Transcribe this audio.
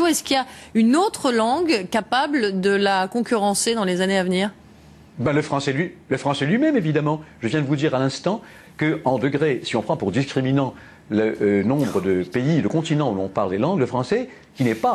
bestiaux. Est-ce qu'il y a une autre langue capable de la concurrencer dans les années à venir? Ben, le français lui-même, évidemment. Je viens de vous dire à l'instant qu'en degré, si on prend pour discriminant le nombre de pays, le continent où l'on parle des langues, le français, qui n'est pas